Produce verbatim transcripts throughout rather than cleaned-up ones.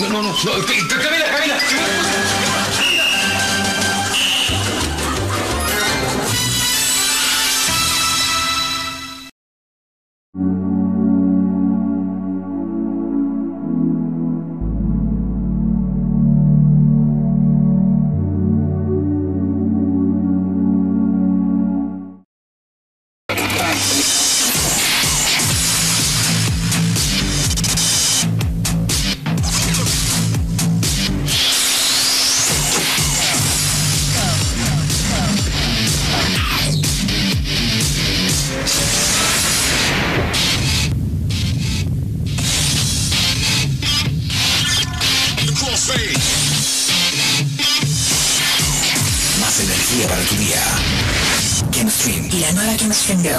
No, no, no. no. Camila, Camila.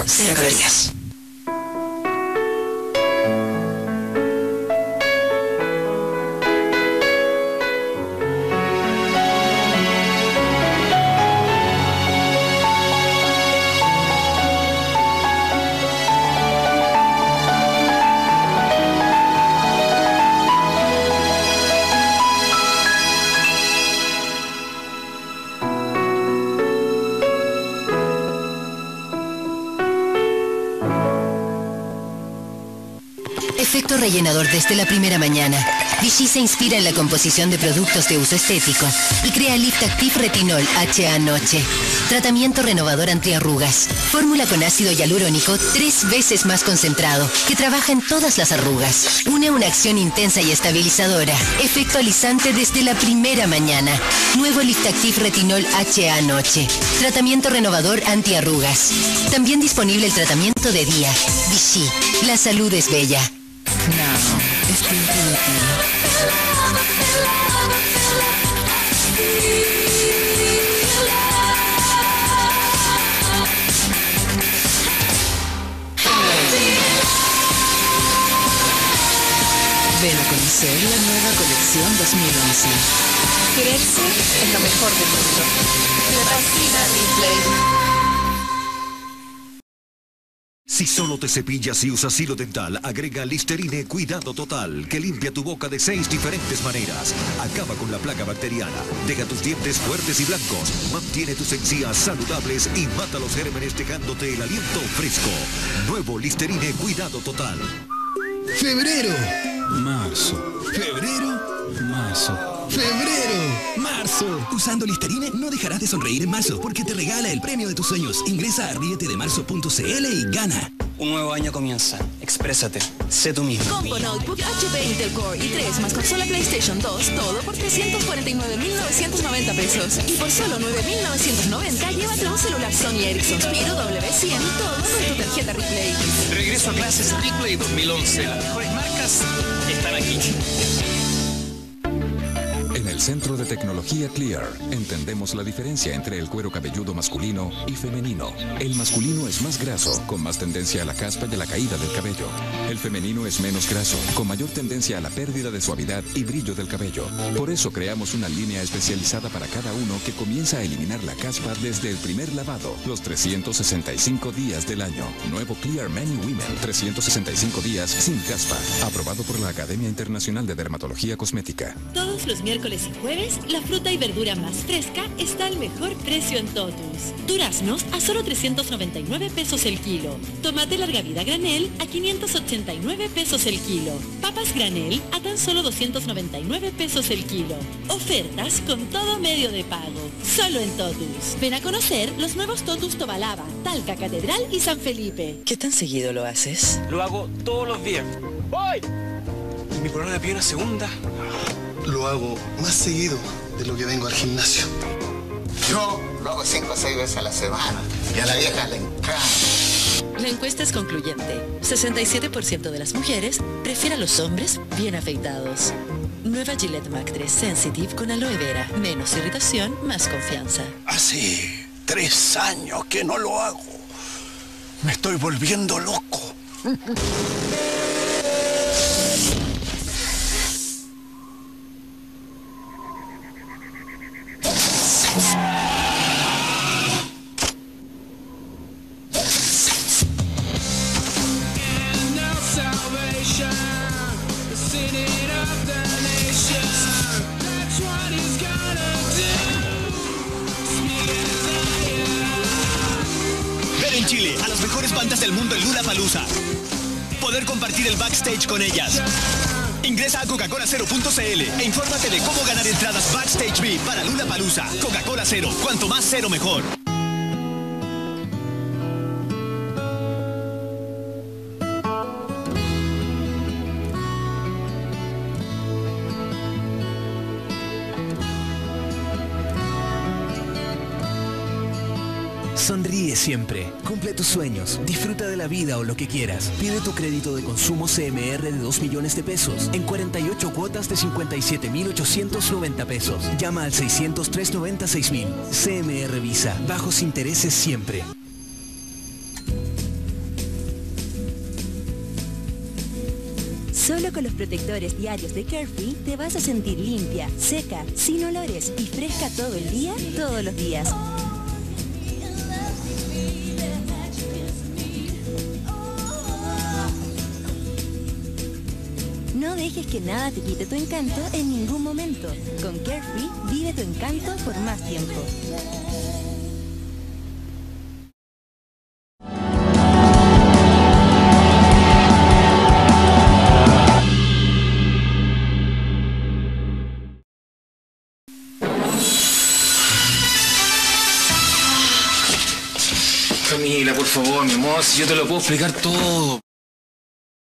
Cero calorías. Rellenador desde la primera mañana. Vichy se inspira en la composición de productos de uso estético y crea Liftactiv Retinol H A Noche. Tratamiento renovador antiarrugas. Fórmula con ácido hialurónico tres veces más concentrado que trabaja en todas las arrugas. Une una acción intensa y estabilizadora. Efecto alisante desde la primera mañana. Nuevo Liftactiv Retinol H A Noche. Tratamiento renovador antiarrugas. También disponible el tratamiento de día. Vichy. La salud es bella. Now, it's been Ven a conocer la nueva colección dos mil once. Quererse es lo mejor del mundo. La vacina Ripley. Si solo te cepillas y usas hilo dental, agrega Listerine Cuidado Total, que limpia tu boca de seis diferentes maneras. Acaba con la placa bacteriana, deja tus dientes fuertes y blancos, mantiene tus encías saludables y mata los gérmenes dejándote el aliento fresco. Nuevo Listerine Cuidado Total. Febrero. Marzo. Febrero. Marzo. ¡Febrero! ¡Marzo! Usando Listerine no dejarás de sonreír en marzo, porque te regala el premio de tus sueños. Ingresa a ríete de marzo punto c l y gana. Un nuevo año comienza. Exprésate. Sé tú mismo. Combo Notebook H P Intel Core i tres más consola PlayStation dos, todo por trescientos cuarenta y nueve mil novecientos noventa pesos. Y por solo nueve mil novecientos noventa, llévate un celular Sony Ericsson Piro W cien, todo con tu tarjeta Ripley. Regreso a Clases Ripley dos mil once. Las mejores marcas están aquí. En el Centro de Tecnología Clear, entendemos la diferencia entre el cuero cabelludo masculino y femenino. El masculino es más graso, con más tendencia a la caspa y a la caída del cabello. El femenino es menos graso, con mayor tendencia a la pérdida de suavidad y brillo del cabello. Por eso creamos una línea especializada para cada uno que comienza a eliminar la caspa desde el primer lavado, los trescientos sesenta y cinco días del año. Nuevo Clear Men y Women, trescientos sesenta y cinco días sin caspa. Aprobado por la Academia Internacional de Dermatología Cosmética. Todos los miércoles y jueves, la fruta y verdura más fresca está al mejor precio en Tottus. Duraznos a solo trescientos noventa y nueve pesos el kilo. Tomate larga vida granel a quinientos ochenta y nueve pesos el kilo. Papas granel a tan solo doscientos noventa y nueve pesos el kilo. Ofertas con todo medio de pago. Solo en Tottus. Ven a conocer los nuevos Tottus Tobalaba, Talca Catedral y San Felipe. ¿Qué tan seguido lo haces? Lo hago todos los días. ¡Voy! Y mi corona pide una segunda. Lo hago más seguido de lo que vengo al gimnasio. Yo lo hago cinco o seis veces a la semana y a la vieja le encanta. La encuesta es concluyente. sesenta y siete por ciento de las mujeres prefiere a los hombres bien afeitados. Nueva Gillette Mach tres Sensitive con aloe vera. Menos irritación, más confianza. Hace tres años que no lo hago. Me estoy volviendo loco. Salvation, the city of the nation. participantes del mundo en Lollapalooza. Poder compartir el backstage con ellas. Ingresa a coca cola cero punto c l e infórmate de cómo ganar entradas Backstage V para Lollapalooza. Coca Cola Cero, cuanto más cero mejor. Sonríe siempre. Cumple tus sueños. Disfruta de la vida o lo que quieras. Pide tu crédito de consumo C M R de dos millones de pesos en cuarenta y ocho cuotas de cincuenta y siete mil ochocientos noventa pesos. Llama al seiscientos tres noventa y seis mil. C M R Visa. Bajos intereses siempre. Solo con los protectores diarios de Carefree te vas a sentir limpia, seca, sin olores y fresca todo el día, todos los días. No dejes que nada te quite tu encanto en ningún momento. Con Carefree, vive tu encanto por más tiempo. Camila, por favor, mi amor, si yo te lo puedo explicar todo.